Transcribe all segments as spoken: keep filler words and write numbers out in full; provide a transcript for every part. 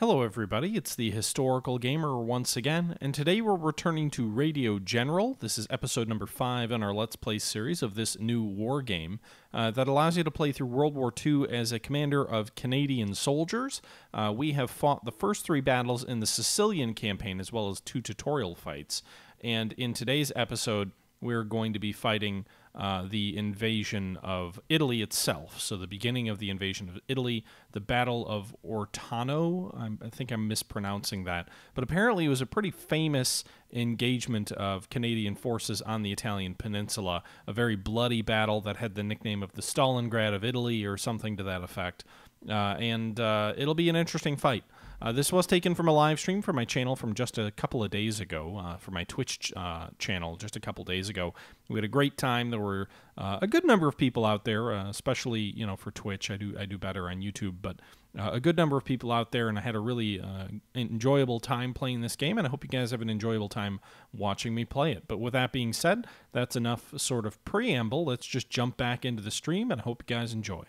Hello everybody, it's the Historical Gamer once again, and today we're returning to Radio General. This is episode number five in our Let's Play series of this new war game uh, that allows you to play through World War Two as a commander of Canadian soldiers. Uh, we have fought the first three battles in the Sicilian campaign as well as two tutorial fights, and in today's episode we're going to be fighting Uh, the invasion of Italy itself. So the beginning of the invasion of Italy, the Battle of Ortona. I'm, I think I'm mispronouncing that. But apparently it was a pretty famous engagement of Canadian forces on the Italian peninsula, a very bloody battle that had the nickname of the Stalingrad of Italy or something to that effect. Uh, and uh, it'll be an interesting fight. Uh, this was taken from a live stream from my channel from just a couple of days ago, uh, from my Twitch ch uh, channel just a couple days ago. We had a great time. There were uh, a good number of people out there, uh, especially you know for Twitch. I do I do better on YouTube, but uh, a good number of people out there, and I had a really uh, enjoyable time playing this game. And I hope you guys have an enjoyable time watching me play it. But with that being said, that's enough sort of preamble. Let's just jump back into the stream, and I hope you guys enjoy.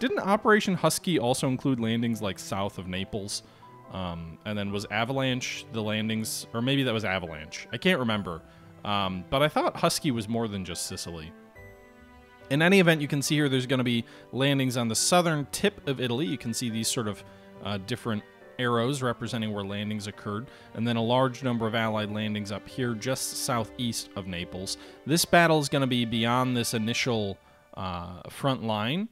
Didn't Operation Husky also include landings like south of Naples? Um, and then was Avalanche the landings? Or maybe that was Avalanche. I can't remember. Um, but I thought Husky was more than just Sicily. In any event, you can see here there's going to be landings on the southern tip of Italy. You can see these sort of uh, different arrows representing where landings occurred, and then a large number of Allied landings up here just southeast of Naples. This battle is going to be beyond this initial uh, front line.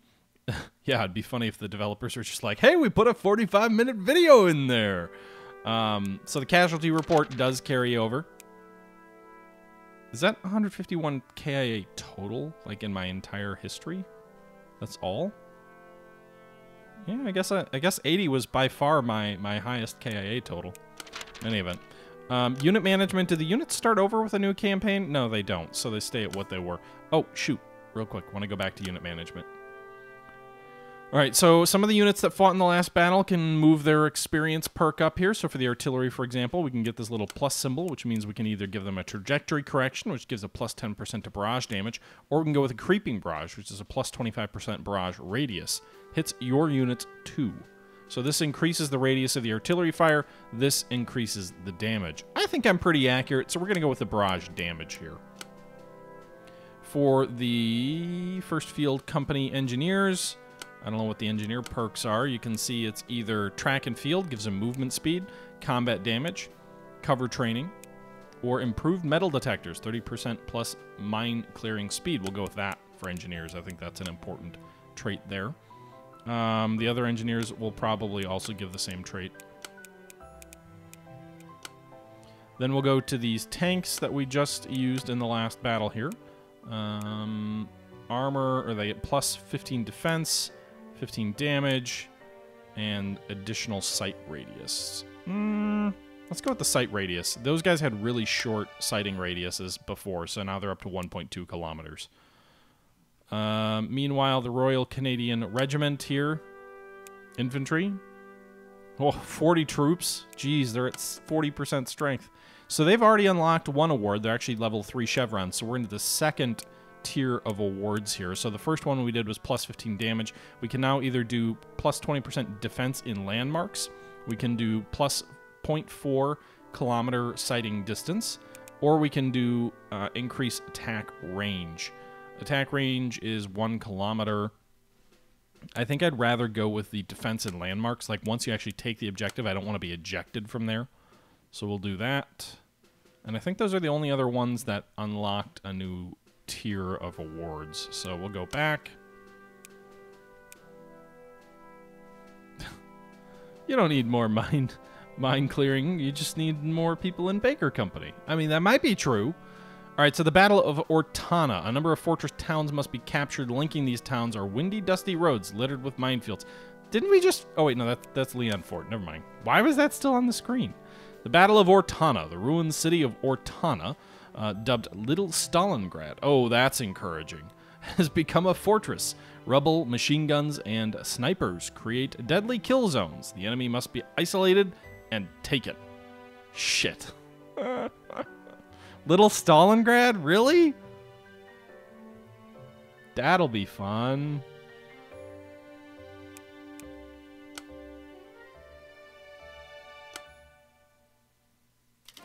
Yeah, it'd be funny if the developers were just like, hey, we put a forty-five minute video in there. Um, so the casualty report does carry over. Is that one hundred fifty-one K I A total, like in my entire history? That's all? Yeah, I guess I, I guess eighty was by far my, my highest K I A total. In any event. Um, unit management, do the units start over with a new campaign? No, they don't, so they stay at what they were. Oh, shoot. Real quick, want to go back to unit management. Alright, so some of the units that fought in the last battle can move their experience perk up here. So for the artillery, for example, we can get this little plus symbol, which means we can either give them a trajectory correction, which gives a plus ten percent to barrage damage, or we can go with a creeping barrage, which is a plus twenty-five percent barrage radius. Hits your units too. So this increases the radius of the artillery fire. This increases the damage. I think I'm pretty accurate, so we're going to go with the barrage damage here. For the first field company engineers, I don't know what the engineer perks are. You can see it's either track and field, gives them movement speed, combat damage, cover training, or improved metal detectors, thirty percent plus mine clearing speed. We'll go with that for engineers. I think that's an important trait there. Um, the other engineers will probably also give the same trait. Then we'll go to these tanks that we just used in the last battle here. Um, armor, or they get plus fifteen defense, fifteen damage, and additional sight radius. Mm, let's go with the sight radius. Those guys had really short sighting radiuses before, so now they're up to one point two kilometers. Uh, meanwhile, the Royal Canadian Regiment here, infantry. Oh, forty troops. Geez, they're at forty percent strength. So they've already unlocked one award. They're actually level three chevrons, so we're into the second tier of awards here. So the first one we did was plus fifteen damage. We can now either do plus twenty percent defense in landmarks, we can do plus zero point four kilometer sighting distance, or we can do uh, increase attack range. Attack range is one kilometer. I think I'd rather go with the defense in landmarks. Like once you actually take the objective, I don't want to be ejected from there. So we'll do that. And I think those are the only other ones that unlocked a new tier of awards. So we'll go back. You don't need more mine mine clearing, you just need more people in Baker Company. I mean, that might be true. Alright, so the Battle of Ortona. A number of fortress towns must be captured. Linking these towns are windy, dusty roads littered with minefields. Didn't we just... Oh wait, no, that, that's Leon Fort. Never mind. Why was that still on the screen? The Battle of Ortona. The ruined city of Ortona, Uh, dubbed Little Stalingrad, oh that's encouraging, has become a fortress. Rubble, machine guns, and snipers create deadly kill zones. The enemy must be isolated and taken. Shit. Little Stalingrad? Really? That'll be fun.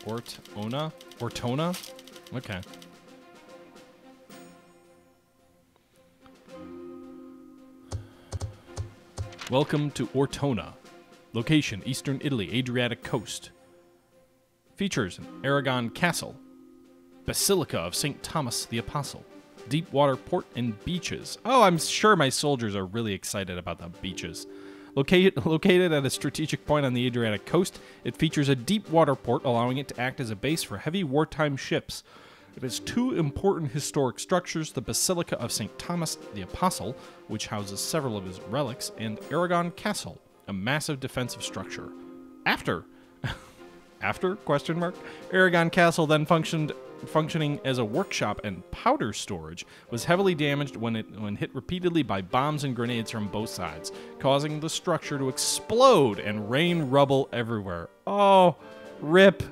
Ortona? Ortona? Okay. Welcome to Ortona. Location, Eastern Italy, Adriatic coast. Features, an Aragon Castle, Basilica of Saint Thomas the Apostle, deep water port and beaches. Oh, I'm sure my soldiers are really excited about the beaches. Located, located at a strategic point on the Adriatic coast, it features a deep water port, allowing it to act as a base for heavy wartime ships. It has two important historic structures, the Basilica of Saint Thomas the Apostle, which houses several of his relics, and Aragon Castle, a massive defensive structure. After, after, question mark, Aragon Castle, then functioned functioning as a workshop and powder storage, was heavily damaged when it when hit repeatedly by bombs and grenades from both sides, causing the structure to explode and rain rubble everywhere. Oh, rip.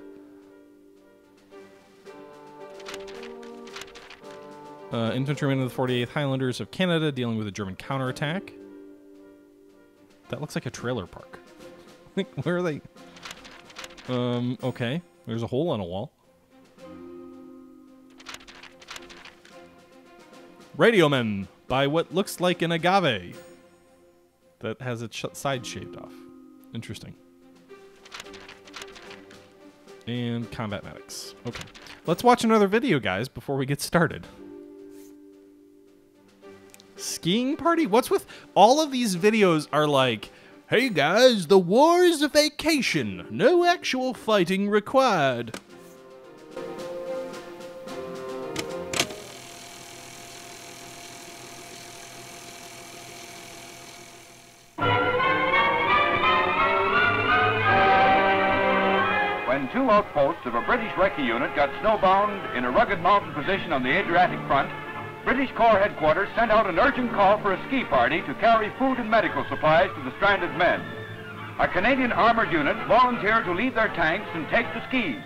Uh, infantryman of the forty-eighth Highlanders of Canada dealing with a German counterattack. That looks like a trailer park. Where are they? Um, okay. There's a hole on a wall. Radiomen by what looks like an agave that has its side shaved off. Interesting. And combat medics. Okay. Let's watch another video, guys, before we get started. Skiing party? What's with all of these videos are like, hey guys, the war is a vacation. No actual fighting required. When two outposts of a British recce unit got snowbound in a rugged mountain position on the Adriatic front, British Corps headquarters sent out an urgent call for a ski party to carry food and medical supplies to the stranded men. A Canadian armored unit volunteered to leave their tanks and take the skis.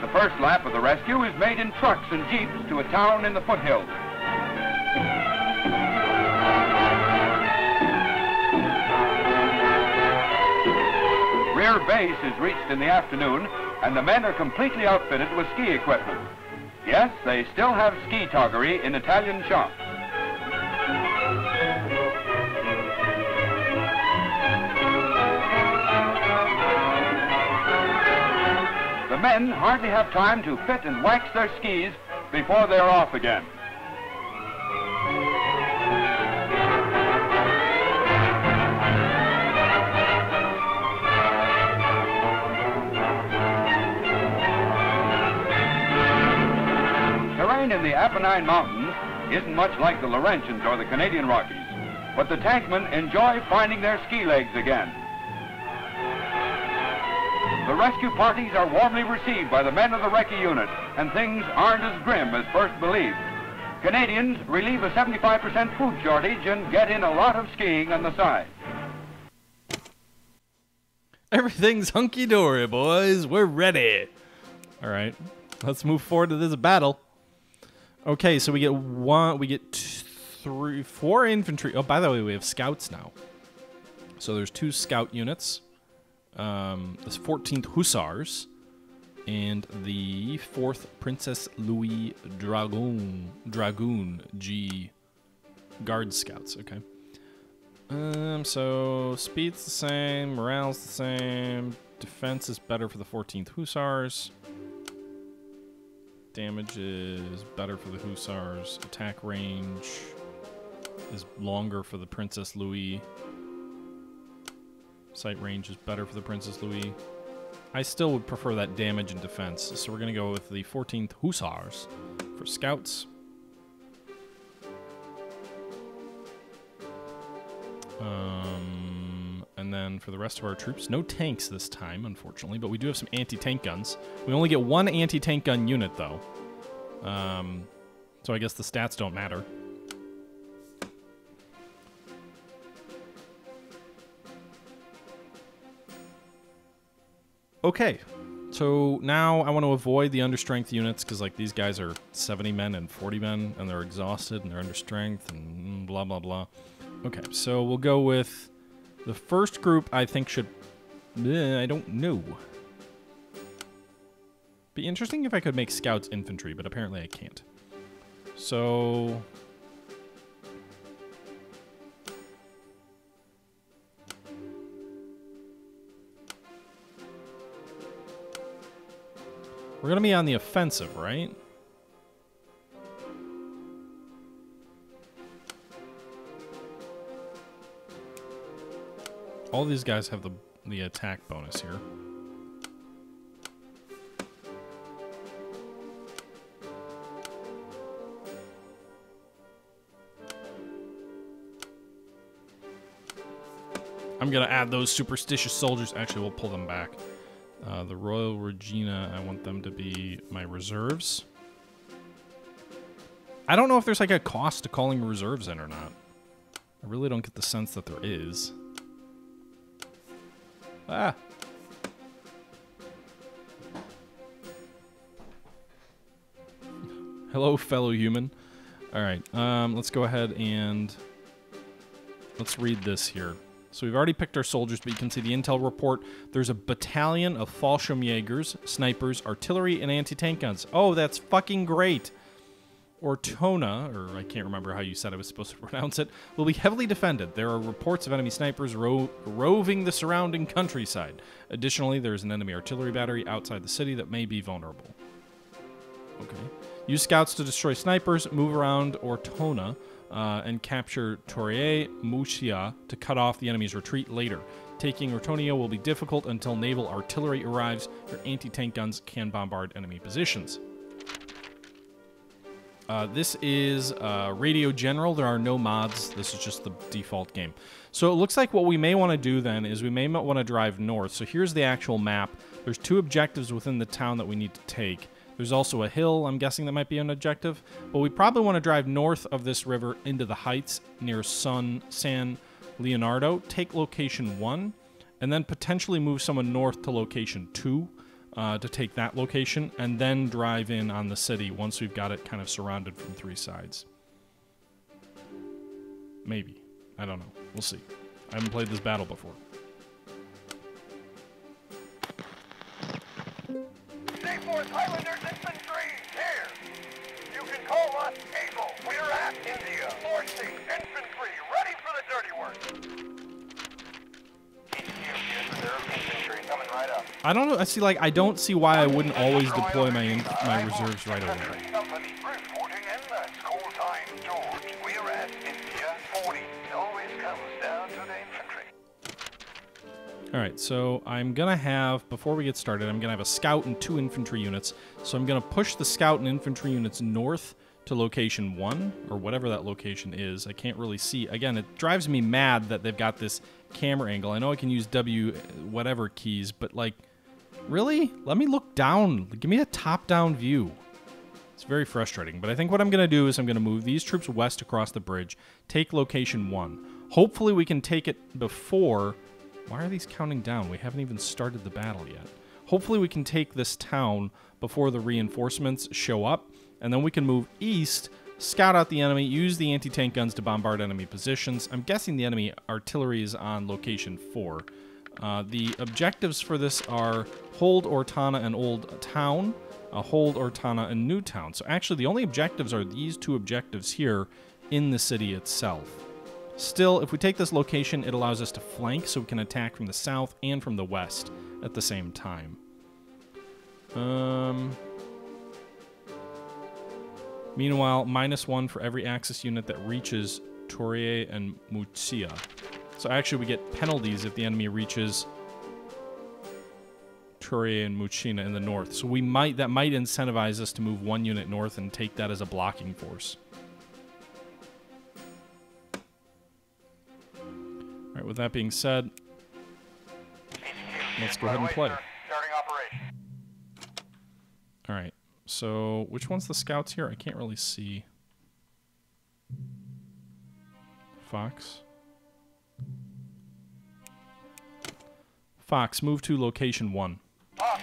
The first lap of the rescue is made in trucks and jeeps to a town in the foothills. Rear base is reached in the afternoon, and the men are completely outfitted with ski equipment. Yes, they still have ski toggery in Italian shops. The men hardly have time to fit and wax their skis before they're off again. In the Apennine Mountains isn't much like the Laurentians or the Canadian Rockies, but the tankmen enjoy finding their ski legs again. The rescue parties are warmly received by the men of the recce unit, and things aren't as grim as first believed. Canadians relieve a seventy-five percent food shortage and get in a lot of skiing on the side. Everything's hunky-dory, boys. We're ready. All right, let's move forward to this battle. Okay, so we get one, we get two, three, four infantry. Oh, by the way, we have scouts now. So there's two scout units. Um, there's fourteenth Hussars and the fourth Princess Louis Dragoon, Dragoon G Guard Scouts. Okay. Um, so speed's the same, morale's the same, defense is better for the fourteenth Hussars. Damage is better for the Hussars. Attack range is longer for the Princess Louis. Sight range is better for the Princess Louis. I still would prefer that damage and defense, so we're going to go with the fourteenth Hussars for scouts. Um, and then for the rest of our troops, no tanks this time, unfortunately, but we do have some anti-tank guns. We only get one anti-tank gun unit, though. Um, so I guess the stats don't matter. Okay, so now I want to avoid the understrength units because, like, these guys are seventy men and forty men, and they're exhausted and they're understrength and blah, blah, blah. Okay, so we'll go with the first group I think should... Eh, I don't know. Be interesting if I could make scouts infantry, but apparently I can't. So... we're gonna be on the offensive, right? All these guys have the, the attack bonus here. I'm gonna add those superstitious soldiers. Actually, we'll pull them back. Uh, the Royal Regina, I want them to be my reserves. I don't know if there's like a cost to calling reserves in or not. I really don't get the sense that there is. Ah. Hello, fellow human. All right, um, let's go ahead and let's read this here. So we've already picked our soldiers, but you can see the intel report. There's a battalion of Fallschirmjägers, snipers, artillery, and anti-tank guns. Oh, that's fucking great. Ortona, or I can't remember how you said I was supposed to pronounce it, will be heavily defended. There are reports of enemy snipers ro roving the surrounding countryside. Additionally, there is an enemy artillery battery outside the city that may be vulnerable. Okay. Use scouts to destroy snipers, move around Ortona, uh, and capture Torre Mucchia to cut off the enemy's retreat later. Taking Ortonia will be difficult until naval artillery arrives. Your anti-tank guns can bombard enemy positions. Uh, this is uh, Radio General. There are no mods. This is just the default game. So it looks like what we may want to do then is we may want to drive north. So here's the actual map. There's two objectives within the town that we need to take. There's also a hill. I'm guessing that might be an objective. But we probably want to drive north of this river into the heights near Sun, San Leonardo. Take location one. And then potentially move someone north to location two. Uh, to take that location, and then drive in on the city once we've got it kind of surrounded from three sides. Maybe. I don't know. We'll see. I haven't played this battle before. fourth Highlanders Infantry, here! You can call us Able. We're at India. fourth Infantry, ready for the dirty work. I don't know. I see, like, I don't see why I wouldn't always deploy my in, my reserves right away. All right, so I'm gonna have, before we get started, I'm gonna have a scout and two infantry units. So I'm gonna push the scout and infantry units north to location one, or whatever that location is. I can't really see. Again, it drives me mad that they've got this camera angle. I know I can use W whatever keys, but like, really? Let me look down. Give me a top-down view. It's very frustrating, but I think what I'm gonna do is I'm gonna move these troops west across the bridge, take location one. Hopefully we can take it before... Why are these counting down? We haven't even started the battle yet. Hopefully we can take this town before the reinforcements show up, and then we can move east, scout out the enemy, use the anti-tank guns to bombard enemy positions. I'm guessing the enemy artillery is on location four. Uh, the objectives for this are hold Ortona and Old Town, uh, hold Ortona and New Town. So actually the only objectives are these two objectives here in the city itself. Still, if we take this location, it allows us to flank, so we can attack from the south and from the west at the same time. Um... Meanwhile, minus one for every Axis unit that reaches Torre and Mucchia. So actually we get penalties if the enemy reaches Torre and Mucchia in the north. So we might, that might incentivize us to move one unit north and take that as a blocking force. All right, with that being said, let's go ahead and play. All right. So, which one's the scouts here? I can't really see. Fox. Fox, move to location one. Fox,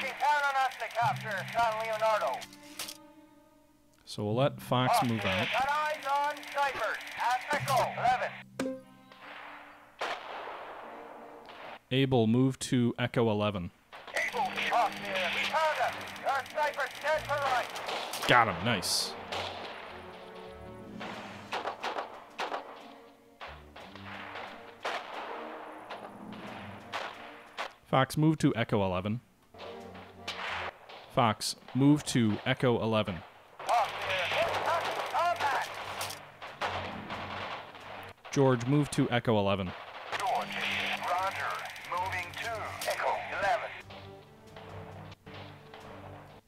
keep down on us to capture San Leonardo. So we'll let Fox, Fox move out. Got eyes on snipers. At the goal, eleven. Abel, move to Echo eleven. Abel, Fox, we found us. sniper, stand to right. Got him, nice. Fox, move to Echo eleven. Fox, move to Echo eleven. George, move to Echo eleven. George, Roger, moving to Echo eleven.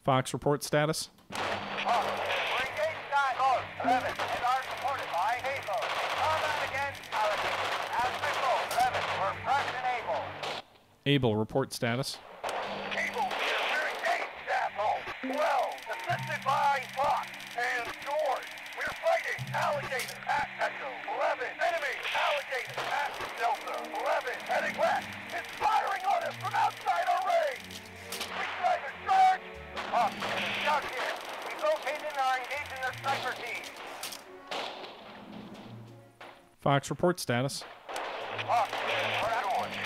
Fox, report status. Fox, we're engaged on eleven and are supported by Naval. Combat against Allocation. Aspect O eleven, we're pressing Able. Able, report status. Able, we're engaged at home. Well, assisted by Fox and George. We're fighting Alligator at Echo eleven. Heading west. It's firing on us from outside our range. We sniper charge. Hawk, it's out here. We've located and are engaged in their sniper team. Fox, report status. Hawk, we're at George. We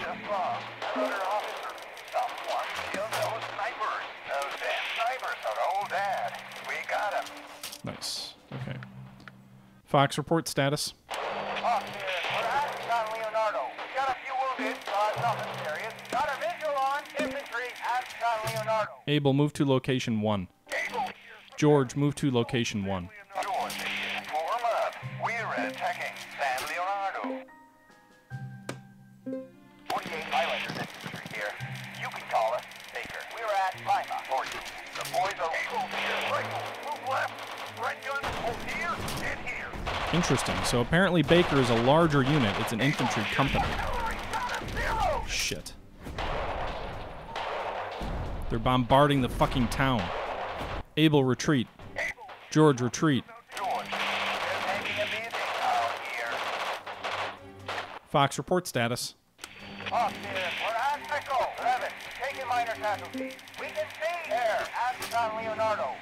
just saw another officer. Someone killed those snipers. Those damn snipers are old dad. We got him. Nice. Okay. Fox, report status. Able, move to location one. George, move to location one. George, form up. We're attacking San Leonardo. forty-eight Highlanders infantry here. You can call us Baker. We're at Lima. forty. The boys are able here. Rifle, move left. Red gun, hold here and here. Interesting. So apparently Baker is a larger unit. It's an infantry company. Shit. They're bombarding the fucking town. Able, retreat. George, retreat. Fox, report status. Fox, we're at Echo eleven. Taking minor casualties. We can see there at San Leonardo.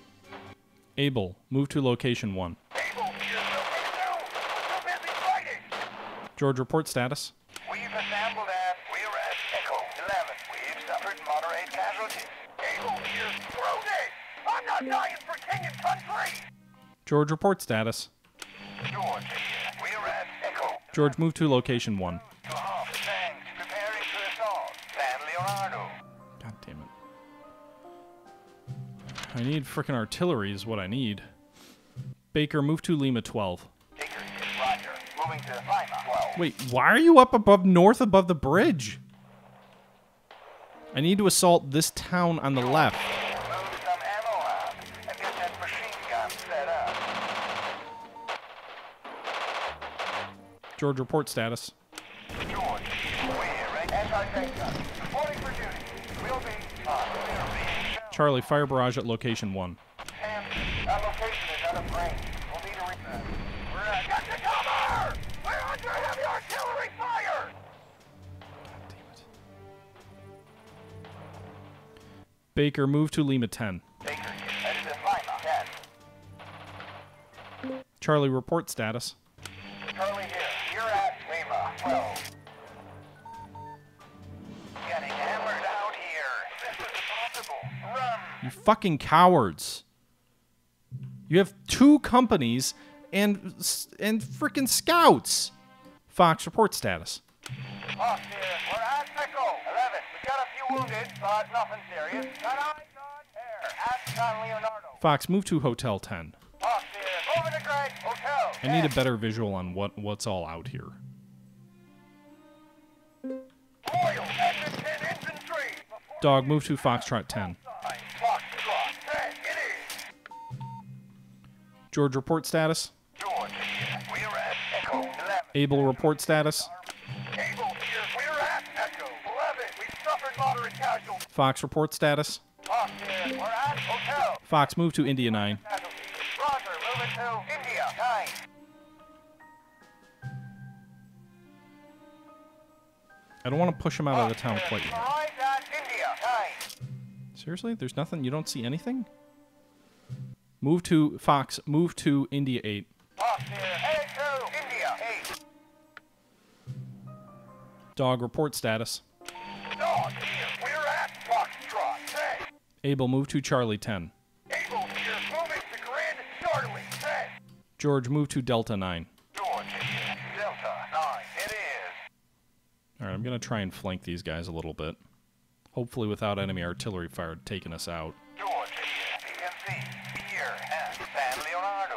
Able, move to location one. Able, you're so busy fighting. George, report status. We've assembled at. We're at Echo eleven. We've suffered moderate casualties. I'm not dying for king and country. George, report status. George, we're at Echo. George, move to location one. To half tanks preparing to assault San Leonardo. God damn it. I need frickin' artillery is what I need. Baker, move to Lima twelve. Baker, Roger, moving to Lima twelve. Wait, why are you up above north above the bridge? I need to assault this town on the left. Move some ammo out and get that machine gun set up. George, report status. George, we're anti-tank gun. Reporting for duty. We'll be on. Charlie, fire barrage at location one. Sam, our location is out of range. We'll need a reset. We're at. Get to cover! We're under heavy artillery fire! Baker, move to Lima ten. Baker, headed to Lima ten. Charlie, report status. Charlie here. You're at Lima twelve. Getting hammered out here. This is impossible. Run. You fucking cowards. You have two companies and and freaking scouts. Fox, report status. Fox here. We're at Pickle eleven. We got a few wounded, but nothing serious. Got eyes on air at San Leonardo. Fox, move to Hotel ten. Fox here. Moving to Greg Hotel ten. I need a better visual on what what's all out here. Royal Edmonton Infantry. Dog, move to Foxtrot ten. Foxtrot ten, it is. George, report status. George, we're at Echo eleven. Able, report status. Fox, report status. Fox, we're at hotel. Fox, move to India nine. Roger, moving to India nine. I don't want to push him out Fox, of the town quite yet. At India nine. Seriously? There's nothing? You don't see anything? Move to Fox. Move to India eight. Fox, we're headed to India eight. Dog, report status. Dog, we're at Foxtrot ten. Abel, move to Charlie ten. Abel, you're moving to Grand Charlie ten. George, move to Delta nine. George, Delta nine, it is. Alright, I'm going to try and flank these guys a little bit. Hopefully without enemy artillery fire taking us out. George, P M C, here at San Leonardo.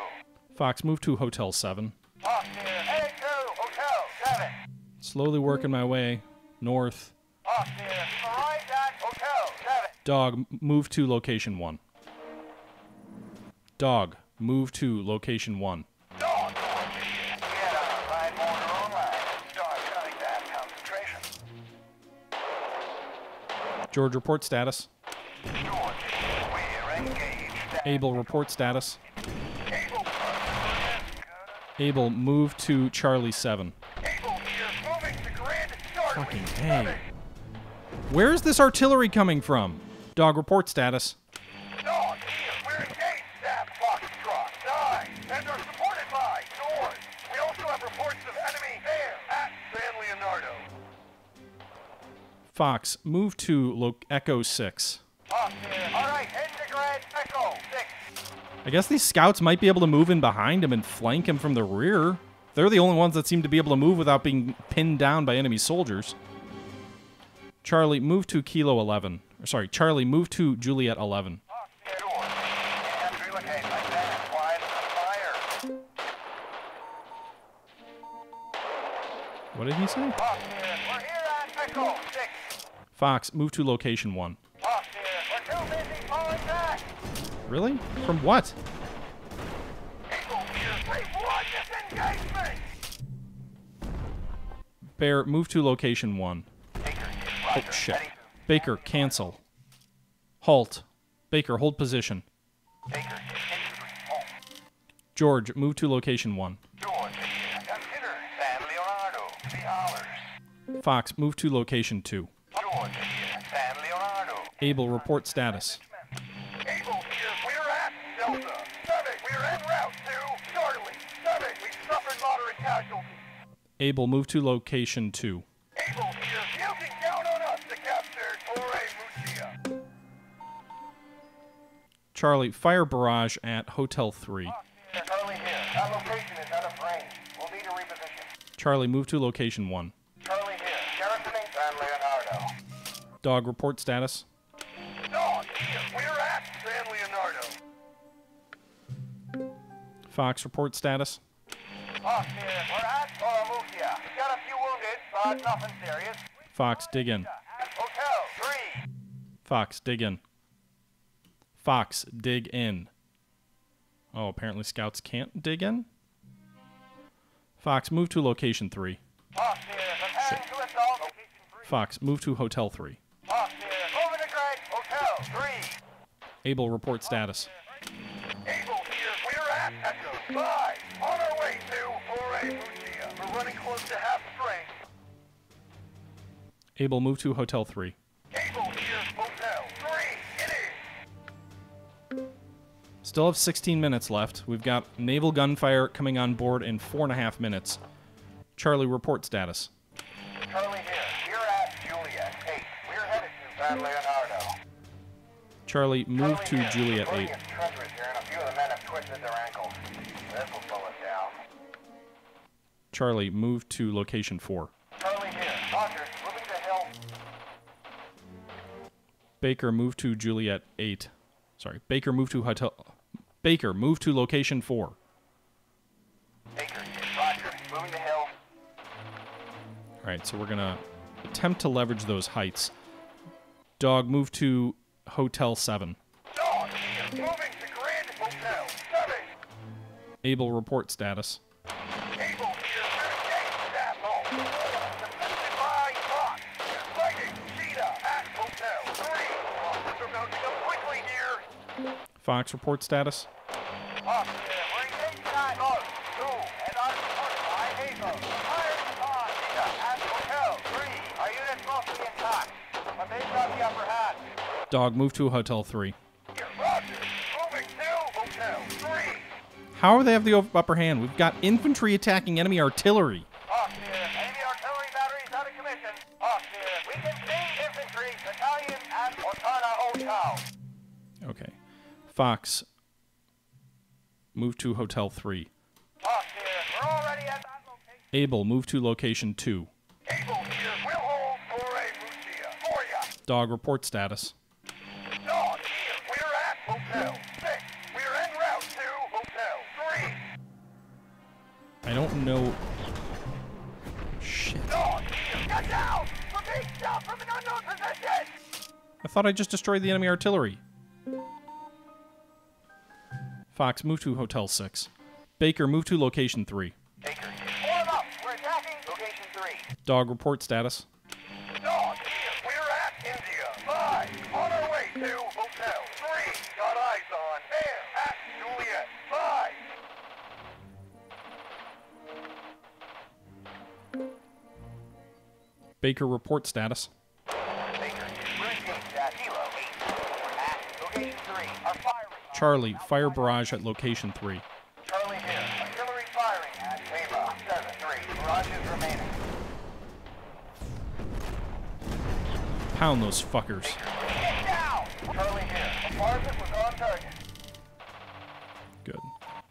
Fox, move to Hotel seven. Fox, here, Hotel seven. Slowly working my way north. Fox, here, right at Hotel seven. Dog, move to location one. Dog, move to location one. Dog, get out, ride more line. Dog, cutting that concentration. George, report status. George, we're engaged. Abel, report status. Abel, Abel, move to Charlie seven. Abel, you're moving to Grand Charlie. Fucking hey. Where is this artillery coming from? Dog, report status. Dog, we're engaged at Foxtrot nine, and are supported by George. We also have reports of enemy there at San Leonardo. Fox, move to lo Echo six. Fox, all right, head to Grand Echo six. I guess these scouts might be able to move in behind him and flank him from the rear. They're the only ones that seem to be able to move without being pinned down by enemy soldiers. Charlie, move to Kilo eleven. Or sorry, Charlie, move to Juliet eleven. What did he say? Fox, we're here at Echo six. Fox, move to location one. Fox, we're too busy falling back. Really? From what? Bear, move to location one. Oh, shit. Baker, cancel. Halt. Baker, hold position. George, move to location one. Fox, move to location two. Abel, report status. Abel, move to location two. Charlie, fire barrage at Hotel three. Charlie, here. Our location is out of range. We'll need a reposition. Charlie, move to location one. Charlie, here. Garrisoning San Leonardo. Dog, report status. Dog, here. We're at San Leonardo. Fox, report status. Fox, here. We're at Torre Mucchia. Got a few wounded, but nothing serious. Fox, dig in. Hotel three. Fox, dig in. Fox, dig in. Oh, apparently scouts can't dig in? Fox, move to location three. Fox, here, to assault location three. Fox, move to Hotel three. Fox, here, over to Greg, Hotel three. Abel, report status. Abel, here, we're at Echo five. On our way to Torre Mucchia. We're running close to half strength. Abel, move to Hotel three. Abel, here, Hotel three. Still have sixteen minutes left. We've got naval gunfire coming on board in four and a half minutes. Charlie, report status. Charlie, here. We're at Juliet eight. We're headed to San Leonardo. Charlie, move Charlie to here. Juliet eight. Here, and a few of the men have twisted their ankles. This will slow us down. Charlie, move to location four. Charlie, here. Roger, moving to hill. Baker, move to Juliet eight. Sorry, Baker, move to hotel... Baker, move to location four. Baker, Roger, moving to hill. Alright, so we're going to attempt to leverage those heights. Dog, move to Hotel seven. Dog, moving to Grand Hotel seven. Abel, report status. Abel, you're engaged at Fox, report status. Fox, we're engaged at two, and are supported by Hazel. Firing on Zeta at Hotel three. Our units mostly intact, but they've got the upper hand. Dog, move to Hotel three. Roger, moving to Hotel three. How do they have the upper hand? We've got infantry attacking enemy artillery. Fox, enemy artillery batteries out of commission. Fox, we can see infantry, battalion at Ortona Old Town. Fox, move to Hotel three. Fox here. We're already at that location. Abel, move to Location two. Abel here. We'll hold Torre Mucchia for ya. Dog, report status. Dog here. We're at Hotel six. We're en route to Hotel three. I don't know... Shit. Dog here. Get down! We're being shot from an unknown position! I thought I just destroyed the enemy artillery. Fox, move to Hotel six. Baker, move to Location three. Baker, form up. We're attacking Location three. Dog, report status. Dog, we're at India. Five, on our way to Hotel three. Got eyes on air at Juliet. Five. Baker, report status. Charlie, fire barrage at Location three. Charlie here. Artillery firing at Weber seven three. Barrage is remaining. Pound those fuckers. Get down! Charlie here. Bombardment was on target. Good.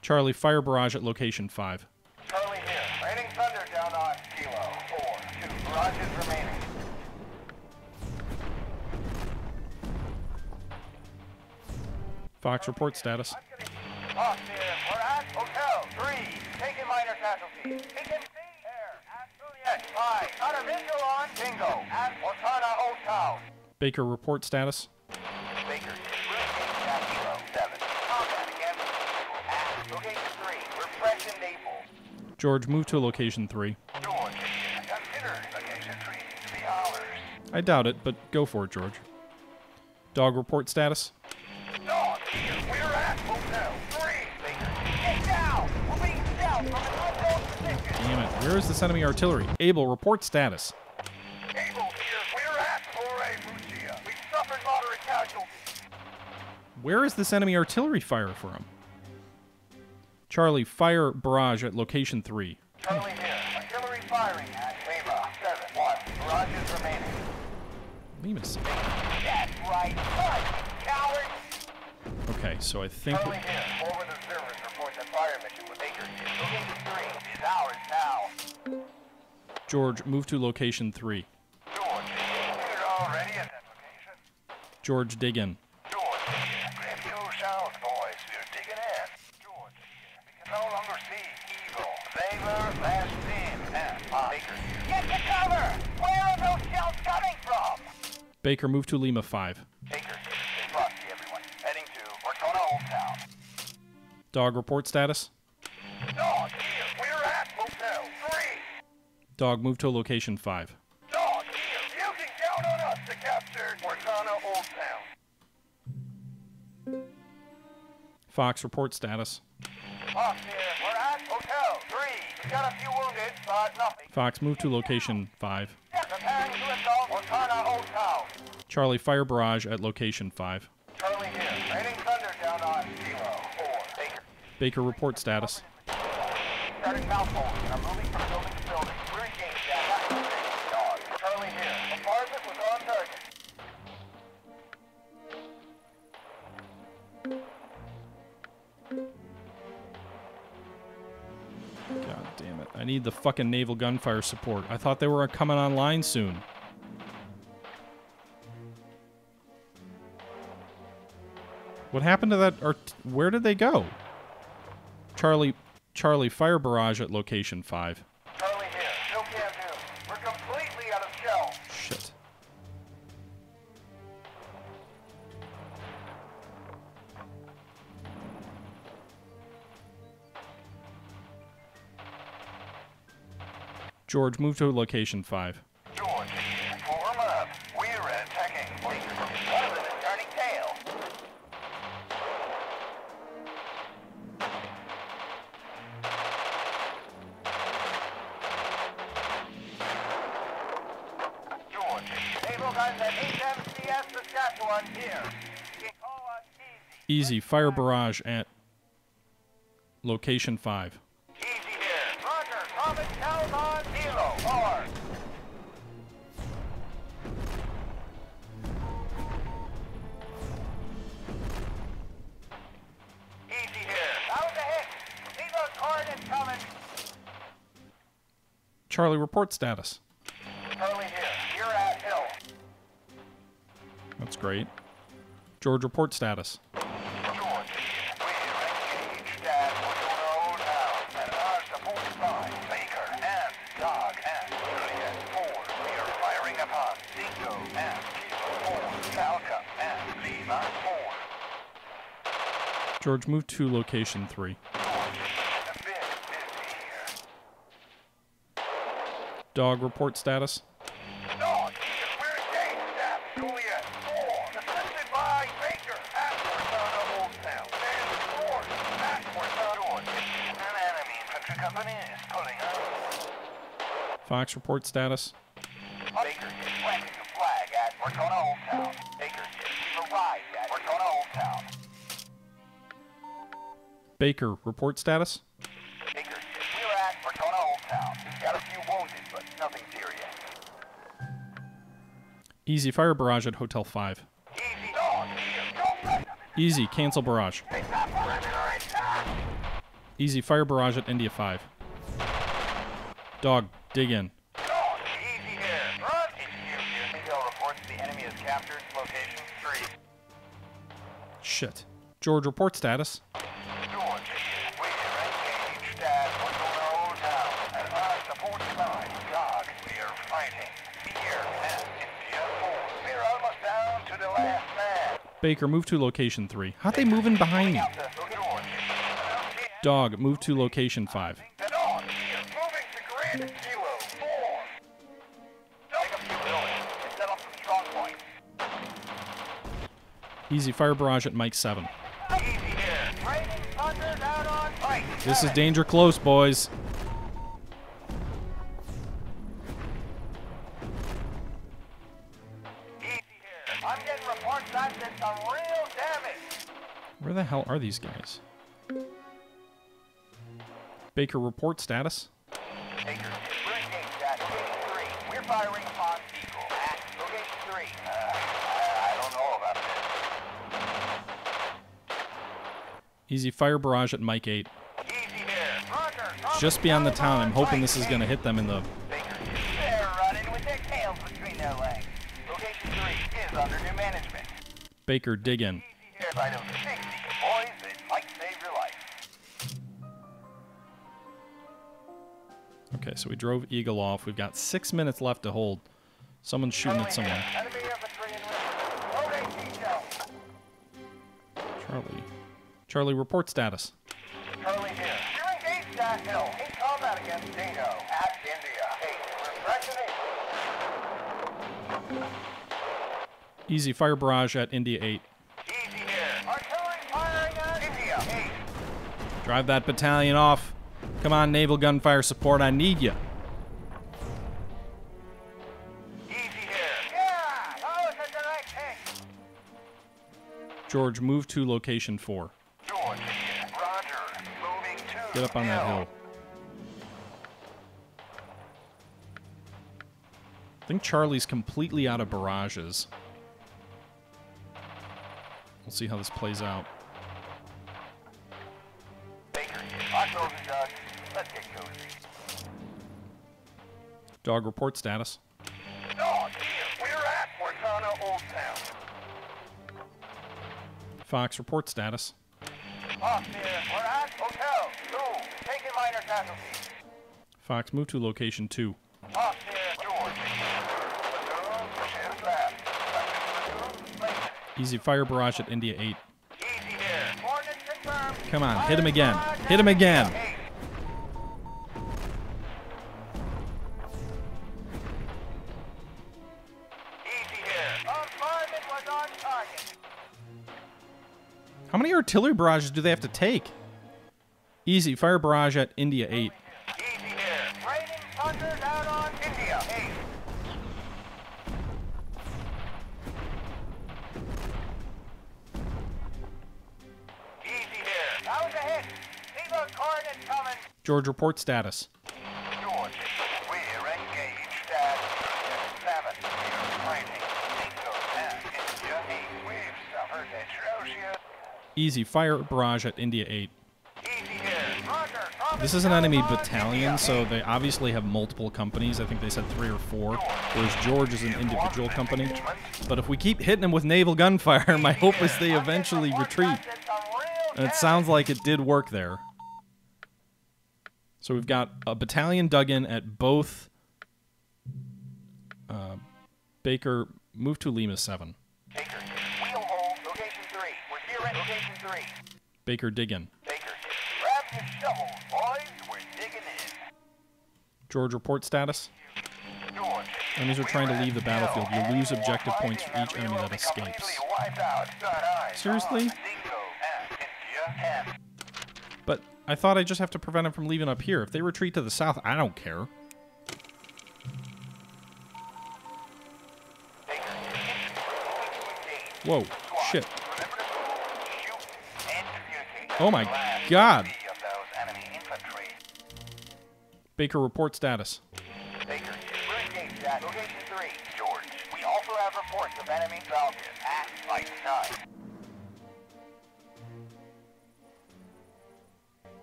Charlie, fire barrage at Location five. Charlie here. Raining thunder down on Kilo four two. Barrage is remaining. Fox, report status. Fox here. We're at Hotel three. Taking minor casualties. Taking air at Juliet five. Got a visual on Dingo at Ortona Old Town. Baker, report status. Baker, zero seven. Combat against at Location three. We're fresh in Naples. George, move to Location three. George, consider Location three to be ours. I doubt it, but go for it, George. Dog, report status. Dog here, we're at Hotel three. Get down! We're being down from an unknown position. Damn it, where is this enemy artillery? Abel, report status. Abel here, we're at Torre Mucchia. We've suffered moderate casualties. Where is this enemy artillery fire from? Charlie, fire barrage at Location three. Charlie here, artillery firing at Weber seven one. Barrage is remaining. Leave it a second. That's right, right, coward! Okay, so I think... Charlie here, forward observers report that fire mission with Baker. Location three is ours now. George, move to Location three. George, we're already at that location. George, dig in. George, grab your sound, boys. We're digging in. George, we can no longer see evil. Favor, last in, and Baker. Get to cover! Where are those shells coming from? Baker, move to Lima five. Baker. Dog, report status. Dog, here, we're at Hotel three. Dog, move to Location five. Dog, here, you can count on us to capture Ortona Old Town. Fox, report status. Fox, here, we're at Hotel three. We got a few wounded, but nothing. Fox, move to Location five. Preparing to assault Ortona Old Town. Charlie, fire barrage at Location five. Charlie here, raining thunder down on Kilo four. Baker, report status. Starting mouthful, and I'm moving from building to building. We're engaged at that dog. Charlie here. Bombardment was on target. God damn it. I need the fucking naval gunfire support. I thought they were coming online soon. What happened to that art? Where did they go? Charlie, Charlie, fire barrage at Location five. Charlie here, no can do. We're completely out of shell. Shit. George, move to Location five. George, form up. We're attacking. One of them is turning tail. At H M C S Saskatchewan here. You can call us Easy. Easy, fire barrage at Location five. Easy here. Roger, Robin, count on zero. Four. Charlie, report status. Charlie here. You're at hill. That's great. George, report status. George, we're engaged at Ortona Old House and are supported by Baker and Dog and Willie and Ford. We are firing upon Cinco and Kilo four, Falcon and Lima four. George, move to location three. Dog, report status. Dog, we're engaged at Juliet four, defended by Baker, at Ortona Old Town, and Ford, at Ortona Orange. An enemy infantry company is pulling up. Fox, report status. Baker is planting a flag at Ortona Old Town. Baker, we've arrived at Ortona Old Town. Baker, report status. Easy, fire barrage at Hotel five. Easy, cancel barrage. Easy, fire barrage at India five. Dog, dig in. Shit. George, report status. Baker, move to location three. How'd they move in behind me? Dog, move to location five. Easy, fire barrage at Mike seven. This is danger close, boys. Where the hell are these guys? Baker, report status. Baker, we're engaged at three. We're firing upon Eagle at location three. Uh, I don't know about this. Easy, fire barrage at Mike eight. Easy there. Roger. Just beyond the town. I'm hoping this is going to hit them in the... Baker, they're running with their tails between their legs. Location three is under new management. Baker, dig in. Okay, so we drove Eagle off. We've got six minutes left to hold. Someone's shooting at someone. Charlie. Charlie, report status. Charlie here. You're engaged at Hill. In combat against Dano at India eight. Easy, fire barrage at India eight. Easy here. Artillery firing at India eight. Drive that battalion off. Come on, naval gunfire support, I need you. Easy here. Yeah, always at the right pick. George, move to location four. George, Roger, moving to Get up on hill. that hill. I think Charlie's completely out of barrages. We'll see how this plays out. Dog, report status. Dog, we're at Ortona Old Town. Fox, report status. Fox, here. We're at Hotel two. Taking minor casualties. Fox, move to location two. Fox, here. Easy, fire barrage at India eight. Easy here. Ordnance confirmed. Come on, hit him again. Hit him again. How many artillery barrages do they have to take? Easy, fire barrage at India eight. Easy here. Raining thunder down on India eight. Easy here. That was a hit. Leave a coordinate coming. George, report status. George, we're engaged at seven. We're raining Cinco and India eight. We've suffered atrocious. Easy, fire barrage at India eight. Easy here. Roger, This is an enemy battalion, so they obviously have multiple companies. I think they said three or four, whereas George is an individual company. But if we keep hitting them with naval gunfire, my hope is they eventually retreat. And it sounds like it did work there. So we've got a battalion dug in at both. Uh, Baker, move to Lima seven. Baker, wheel hold, location three. We're here at location three. Baker, dig in. Baker, grab your shovels, boys. We're digging in. George, report status. George, enemies are trying to leave the battlefield. You lose objective points for each enemy that escapes. Seriously? But I thought I just have to prevent them from leaving up here. If they retreat to the south, I don't care. Whoa, shit. Oh my god. Baker, report status. Baker, we're engaged at location three, George. We also have reports of enemy soldiers at site nine.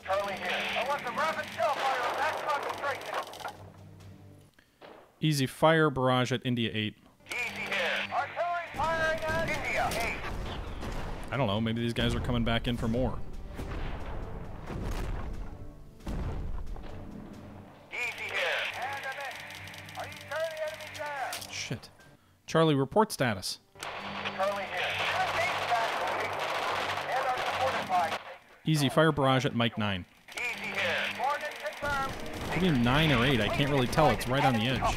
Charlie here. I want some rapid shellfire on that concentration. Easy fire barrage at India eight. Easy here. Artillery firing at India eight. I don't know. Maybe these guys are coming back in for more. Shit. Charlie, report status. Charlie here. Easy fire barrage at Mike nine. Easy here. I mean nine or eight. I can't really tell. It's right on the edge.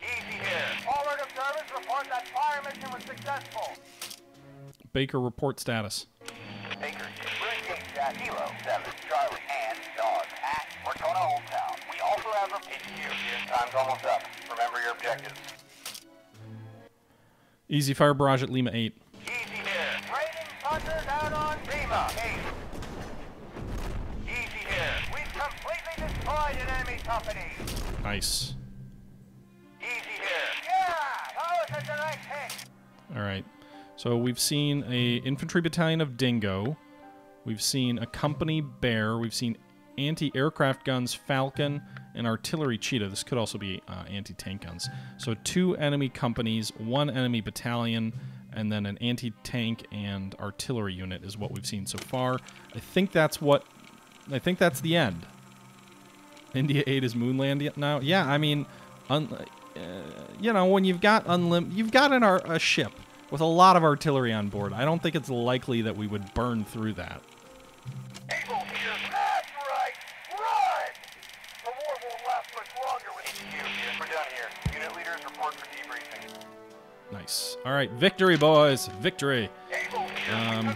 Easy here. Forward observers report that fire mission was successful. Baker, report status. Baker, we're engaged at Kilo seven. Charlie and Dog at Ortona Old Town. We also have a pit here. Time's almost up. Remember your objectives. Easy fire barrage at Lima eight. Easy here. Raining punter down on Lima eight. Easy here. We've completely destroyed an enemy company. Nice. Easy here. Yeah! That was a direct hit. All right. So we've seen a infantry battalion of Dingo. We've seen a company Bear. We've seen anti-aircraft guns Falcon and artillery Cheetah. This could also be uh, anti-tank guns. So two enemy companies, one enemy battalion, and then an anti-tank and artillery unit is what we've seen so far. I think that's what... I think that's the end. India eight is Moonland now? Yeah, I mean... Un uh, you know, when you've got unlim you've got an ar a ship with a lot of artillery on board, I don't think it's likely that we would burn through that. Nice. All right, victory, boys, victory. Um,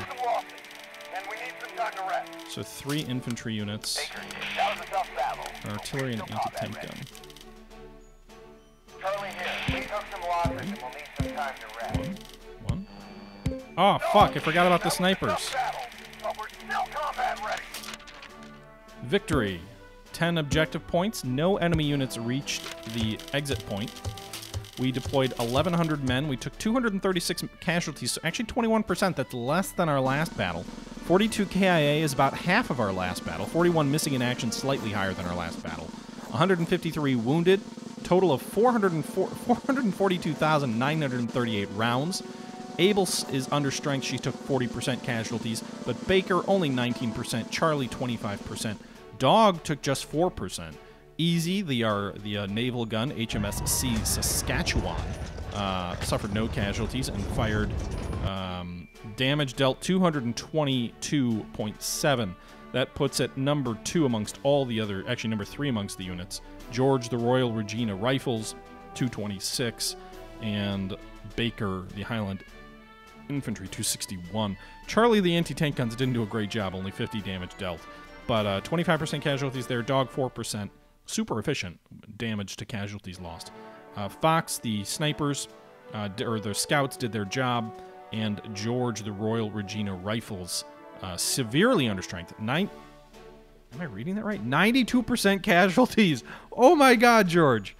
so three infantry units, an artillery, and an anti-tank gun. One, one. Oh fuck! I forgot about the snipers. Victory. ten objective points. No enemy units reached the exit point. We deployed eleven hundred men. We took two hundred thirty-six casualties, so actually twenty-one percent. That's less than our last battle. forty-two K I A is about half of our last battle. forty-one missing in action, slightly higher than our last battle. one hundred fifty-three wounded. Total of four hundred forty-two thousand nine hundred thirty-eight rounds. Abels is under strength. She took forty percent casualties, but Baker only nineteen percent. Charlie twenty-five percent. Dog took just four percent. Easy, the our, the uh, naval gun, H M C S Saskatchewan, uh, suffered no casualties and fired um, damage dealt two hundred twenty-two point seven. That puts it number two amongst all the other, actually number three amongst the units. George, the Royal Regina Rifles, two twenty-six, and Baker, the Highland Infantry, two sixty-one. Charlie, the anti-tank guns, didn't do a great job, only fifty damage dealt. But uh, twenty-five percent casualties there, Dog four percent. Super efficient damage to casualties lost. Uh, Fox, the snipers, uh, or the scouts did their job, and George, the Royal Regina Rifles, uh, severely under strength. Nine, am I reading that right? ninety-two percent casualties. Oh my god, George.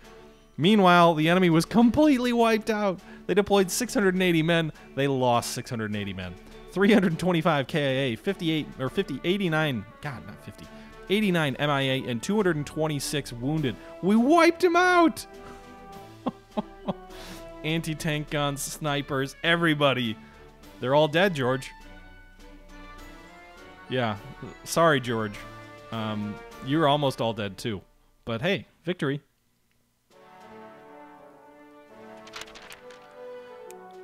Meanwhile, the enemy was completely wiped out. They deployed six hundred eighty men. They lost six hundred eighty men. three hundred twenty-five K I A, fifty-eight, or fifty, eighty-nine, God, not fifty, eighty-nine M I A, and two hundred twenty-six wounded. We wiped them out! Anti-tank guns, snipers, everybody. They're all dead, George. Yeah, sorry, George. Um, you were almost all dead, too. But hey, victory.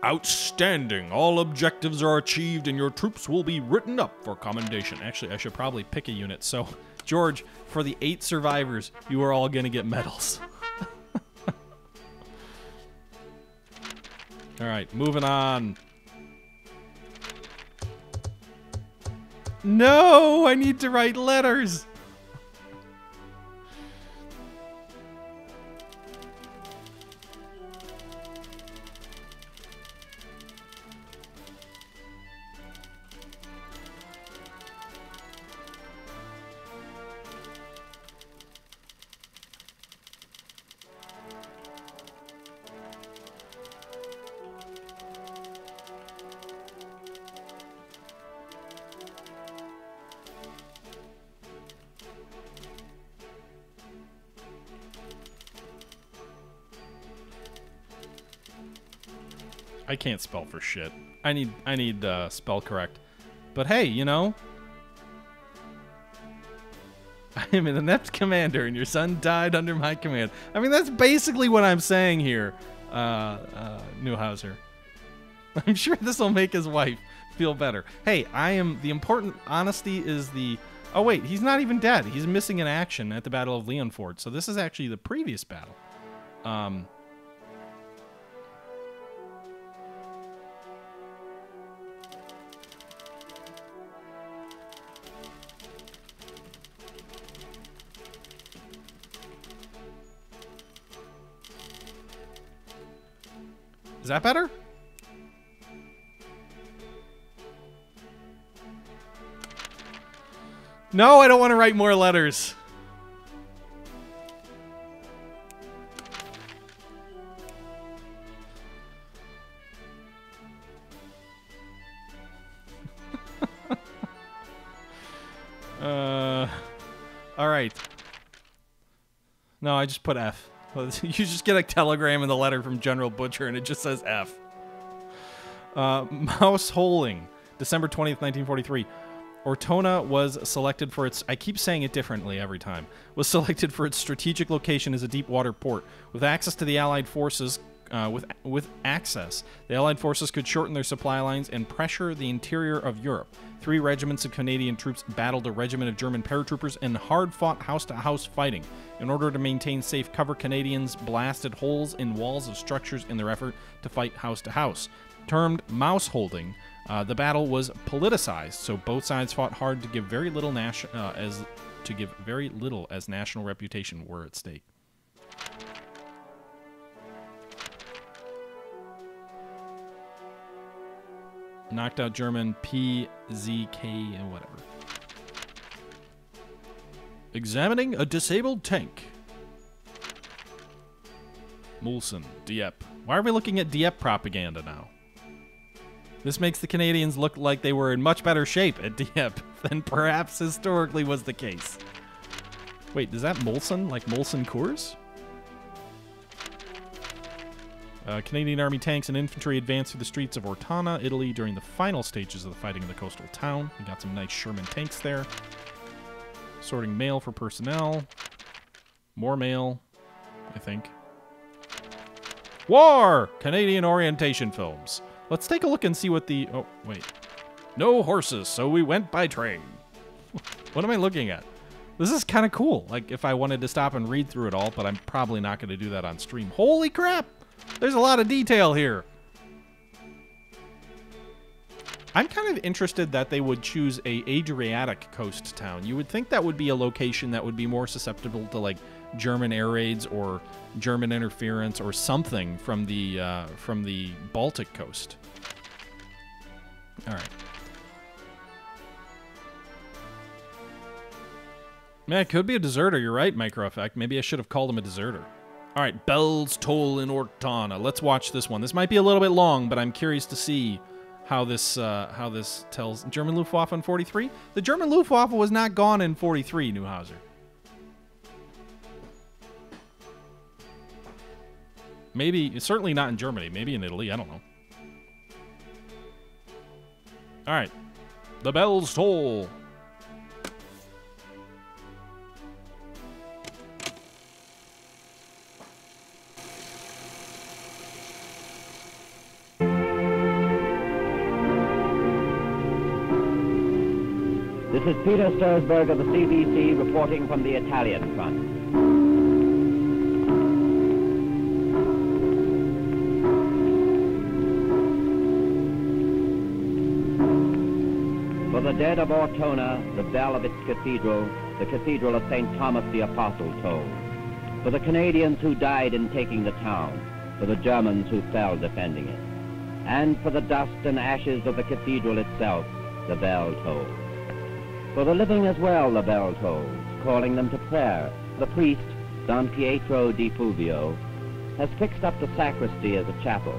Outstanding. All objectives are achieved and your troops will be written up for commendation. Actually, I should probably pick a unit. So, George, for the eight survivors, you are all going to get medals. All right, moving on. No, I need to write letters. I can't spell for shit. I need I need uh, spell correct. But hey, you know, I am an inept commander, and your son died under my command. I mean, that's basically what I'm saying here, uh, uh, Neuhauser. I'm sure this will make his wife feel better. Hey, I am the important honesty is the. Oh wait, he's not even dead. He's missing in action at the Battle of Leonford. So this is actually the previous battle. Um. Is that better? No, I don't want to write more letters. uh, all right. No, I just put F. You just get a telegram and the letter from General Butcher, and it just says F. Uh, Mouse Holing, December twentieth, nineteen forty-three. Ortona was selected for its... I keep saying it differently every time. Was selected for its strategic location as a deep water port. With access to the Allied forces... Uh, with, with access, the Allied forces could shorten their supply lines and pressure the interior of Europe. Three regiments of Canadian troops battled a regiment of German paratroopers in hard-fought house-to-house fighting. In order to maintain safe cover, Canadians blasted holes in walls of structures in their effort to fight house-to-house. Termed mouse-holding, uh, the battle was politicized, so both sides fought hard to give very little nas- uh, as to give very little as national reputation were at stake. Knocked out German P Z K and whatever. Examining a disabled tank. Moulson, Dieppe. Why are we looking at Dieppe propaganda now? This makes the Canadians look like they were in much better shape at Dieppe than perhaps historically was the case. Wait, is that Moulson? Like Molson Coors? Uh, Canadian Army tanks and infantry advanced through the streets of Ortona, Italy, during the final stages of the fighting of the coastal town. We got some nice Sherman tanks there. Sorting mail for personnel. More mail, I think. War! Canadian orientation films. Let's take a look and see what the... Oh, wait. No horses, so we went by train. What am I looking at? This is kind of cool. Like, if I wanted to stop and read through it all, but I'm probably not going to do that on stream. Holy crap! There's a lot of detail here. I'm kind of interested that they would choose a Adriatic coast town. You would think that would be a location that would be more susceptible to like German air raids or German interference or something from the uh, from the Baltic coast. All right. Man, it could be a deserter. You're right, Micro Effect. Maybe I should have called him a deserter. All right, Bells Toll in Ortona. Let's watch this one. This might be a little bit long, but I'm curious to see how this uh, how this tells. German Luftwaffe in forty-three? The German Luftwaffe was not gone in forty-three, Neuhauser. Maybe, certainly not in Germany. Maybe in Italy. I don't know. All right. The Bells Toll. This is Peter Stursberg of the C B C reporting from the Italian front. For the dead of Ortona, the bell of its cathedral, the Cathedral of Saint Thomas the Apostle tolls. For the Canadians who died in taking the town, for the Germans who fell defending it, and for the dust and ashes of the cathedral itself, the bell tolls. For the living as well, the bell tolls, calling them to prayer. The priest, Don Pietro di Fulvio, has fixed up the sacristy as a chapel,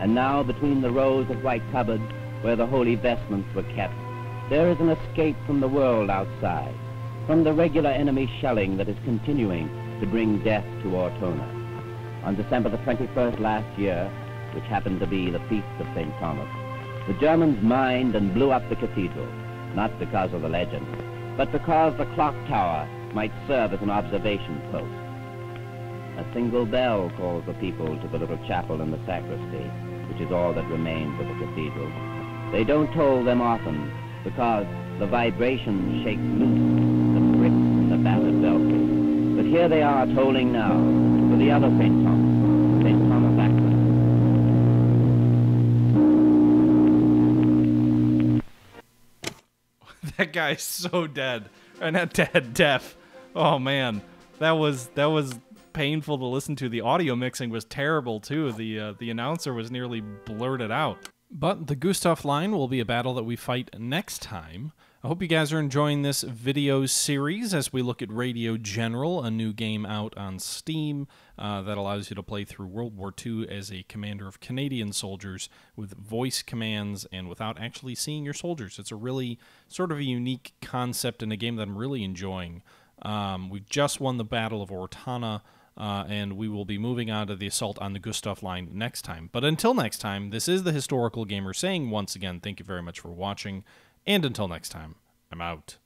and now between the rows of white cupboards where the holy vestments were kept, there is an escape from the world outside, from the regular enemy shelling that is continuing to bring death to Ortona. On December the twenty-first last year, which happened to be the Feast of Saint Thomas, the Germans mined and blew up the cathedral, not because of the legend, but because the clock tower might serve as an observation post. A single bell calls the people to the little chapel in the sacristy, which is all that remains of the cathedral. They don't toll them often, because the vibration shakes loose the bricks and the battered belfry. But here they are tolling now for the other Saint Thomas, Saint Thomas Aquin. That guy's so dead, or not dead, deaf. Oh man, that was that was painful to listen to. The audio mixing was terrible too. The uh, the announcer was nearly blurted out. But the Gustav line will be a battle that we fight next time. I hope you guys are enjoying this video series as we look at Radio General, a new game out on Steam uh, that allows you to play through World War Two as a commander of Canadian soldiers with voice commands and without actually seeing your soldiers. It's a really sort of a unique concept in a game that I'm really enjoying. Um, we've just won the Battle of Ortona. Uh, and we will be moving on to the assault on the Gustav line next time. But until next time, this is The Historical Gamer saying once again, thank you very much for watching. And until next time, I'm out.